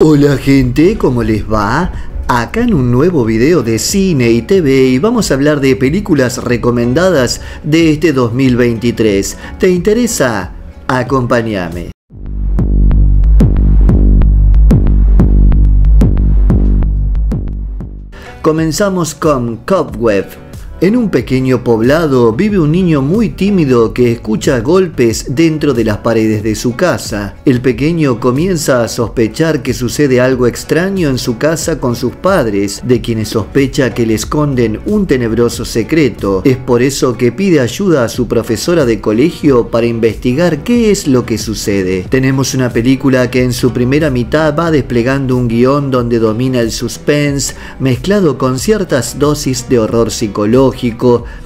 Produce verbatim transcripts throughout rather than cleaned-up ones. Hola gente, ¿cómo les va? Acá en un nuevo video de cine y T V y vamos a hablar de películas recomendadas de este dos mil veintitrés. ¿Te interesa? Acompáñame. Comenzamos con Cobweb. En un pequeño poblado vive un niño muy tímido que escucha golpes dentro de las paredes de su casa. El pequeño comienza a sospechar que sucede algo extraño en su casa con sus padres, de quienes sospecha que le esconden un tenebroso secreto. Es por eso que pide ayuda a su profesora de colegio para investigar qué es lo que sucede. Tenemos una película que en su primera mitad va desplegando un guión donde domina el suspense, mezclado con ciertas dosis de horror psicológico,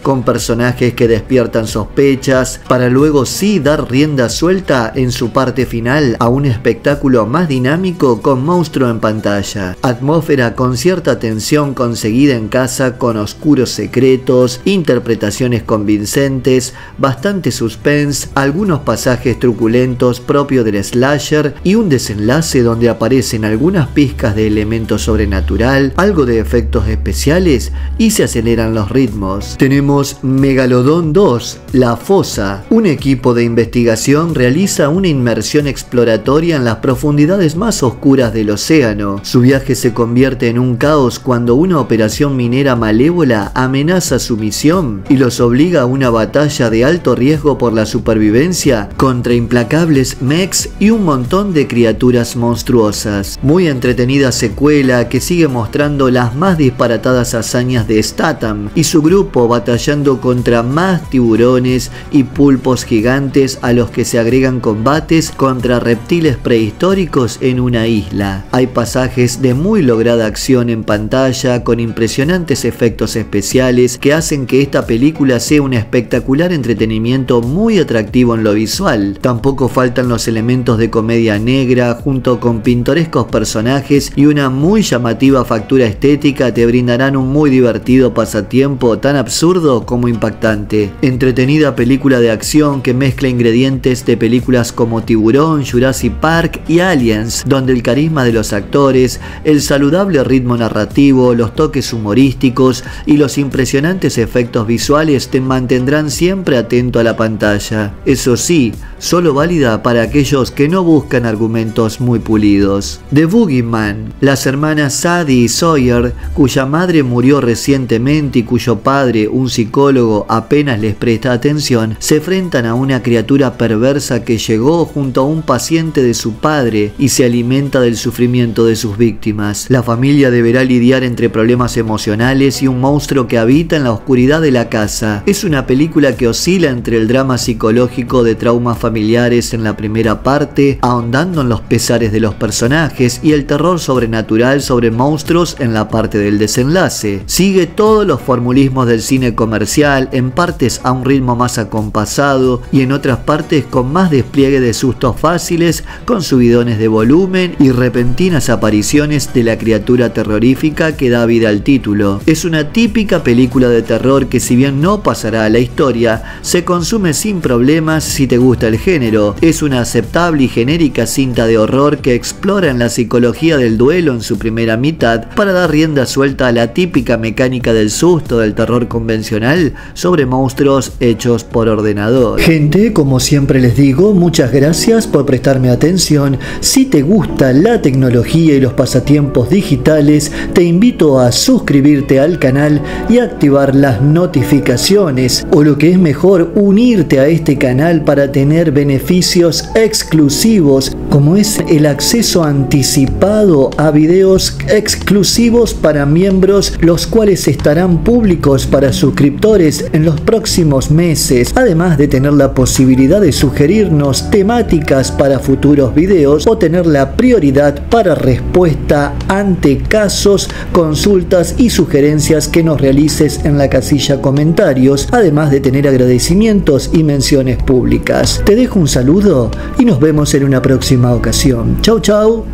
con personajes que despiertan sospechas, para luego sí dar rienda suelta en su parte final a un espectáculo más dinámico con monstruo en pantalla. Atmósfera con cierta tensión conseguida en casa, con oscuros secretos, interpretaciones convincentes, bastante suspense, algunos pasajes truculentos propios del slasher y un desenlace donde aparecen algunas pizcas de elemento sobrenatural, algo de efectos especiales y se aceleran los ritmos. Tenemos Megalodón dos, La Fosa. Un equipo de investigación realiza una inmersión exploratoria en las profundidades más oscuras del océano. Su viaje se convierte en un caos cuando una operación minera malévola amenaza su misión y los obliga a una batalla de alto riesgo por la supervivencia contra implacables mechs y un montón de criaturas monstruosas. Muy entretenida secuela que sigue mostrando las más disparatadas hazañas de Statham y su grupo batallando contra más tiburones y pulpos gigantes, a los que se agregan combates contra reptiles prehistóricos en una isla. Hay pasajes de muy lograda acción en pantalla con impresionantes efectos especiales que hacen que esta película sea un espectacular entretenimiento muy atractivo en lo visual. Tampoco faltan los elementos de comedia negra, junto con pintorescos personajes y una muy llamativa factura estética, te brindarán un muy divertido pasatiempo, tan absurdo como impactante. Entretenida película de acción que mezcla ingredientes de películas como Tiburón, Jurassic Park y Aliens, donde el carisma de los actores, el saludable ritmo narrativo, los toques humorísticos y los impresionantes efectos visuales te mantendrán siempre atento a la pantalla. Eso sí, solo válida para aquellos que no buscan argumentos muy pulidos. The Boogeyman. Las hermanas Sadie y Sawyer, cuya madre murió recientemente y cuyo padre, un psicólogo, apenas les presta atención, se enfrentan a una criatura perversa que llegó junto a un paciente de su padre y se alimenta del sufrimiento de sus víctimas. La familia deberá lidiar entre problemas emocionales y un monstruo que habita en la oscuridad de la casa. Es una película que oscila entre el drama psicológico de traumas familiares en la primera parte, ahondando en los pesares de los personajes, y el terror sobrenatural sobre monstruos en la parte del desenlace. Sigue todos los formulismos del cine comercial, en partes a un ritmo más acompasado y en otras partes con más despliegue de sustos fáciles, con subidones de volumen y repentinas apariciones de la criatura terrorífica que da vida al título. Es una típica película de terror que, si bien no pasará a la historia, se consume sin problemas si te gusta el género. Es una aceptable y genérica cinta de horror que explora en la psicología del duelo en su primera mitad, para dar rienda suelta a la típica mecánica del susto del terror convencional sobre monstruos hechos por ordenador. Gente, como siempre les digo, muchas gracias por prestarme atención. Si te gusta la tecnología y los pasatiempos digitales, te invito a suscribirte al canal y activar las notificaciones, o lo que es mejor, unirte a este canal para tener beneficios exclusivos, como es el acceso anticipado a videos exclusivos para miembros, los cuales estarán públicos para suscriptores en los próximos meses, además de tener la posibilidad de sugerirnos temáticas para futuros videos o tener la prioridad para respuesta ante casos, consultas y sugerencias que nos realices en la casilla comentarios, además de tener agradecimientos y menciones públicas. Te dejo un saludo y nos vemos en una próxima ocasión. Chau, chau.